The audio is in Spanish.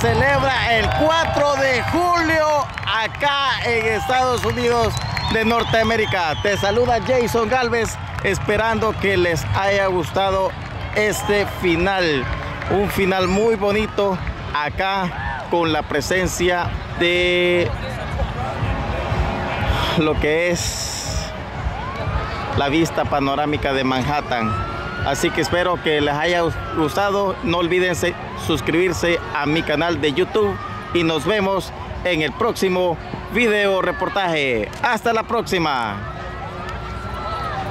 celebra el 4 de julio acá en Estados Unidos de Norteamérica. Te saluda Jason Galvez, esperando que les haya gustado este final. Un final muy bonito acá con la presencia de lo que es la vista panorámica de Manhattan. Así que espero que les haya gustado. No olviden suscribirse a mi canal de YouTube y nos vemos en el próximo video reportaje. Hasta la próxima.